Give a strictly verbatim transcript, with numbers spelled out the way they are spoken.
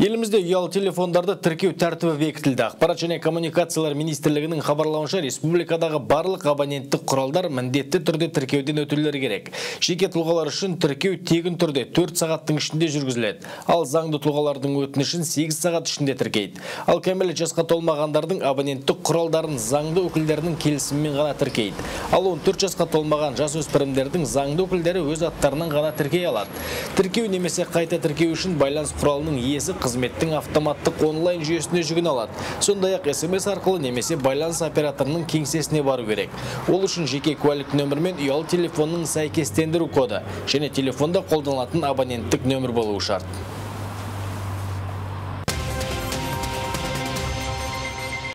Елімізде ұялы телефондарды тіркеу тәртібі бекітілді. Ақпарат және коммуникациялар министрлігінің хабарлауынша, республикадағы барлық абоненттік құралдар міндетті түрде тіркеуден өтулері керек. Жеке тұлғалар үшін тіркеу тегін түрде төрт сағаттың ішінде жүргізіледі. Ал заңды тұлғалардың өтінішін сегіз сағат ішінде тіркейді. Ал кәмелет жасқа толмағандардың абоненттік құралдарын заңды өкілдерінің келісімімен ғана тіркейді. Ал он төрт жасқа толмаған жасөспірімдердің заңды өкілдері өз аттарынан ғана тіркей алады. Тіркеу немесе қайта тіркеу үшін байланыс құралының иесі қызметтің автоматтық онлайн жүйесіне жүгіне алады. Сондай-ақ эс эм эс арқылы немесе байланыс операторының кеңсесіне бару керек. Ол үшін жеке куәлік нөмір мен ұялы телефонның сәйкестендіру коды және телефонда қолданылатын абоненттік нөмір болуы шарт.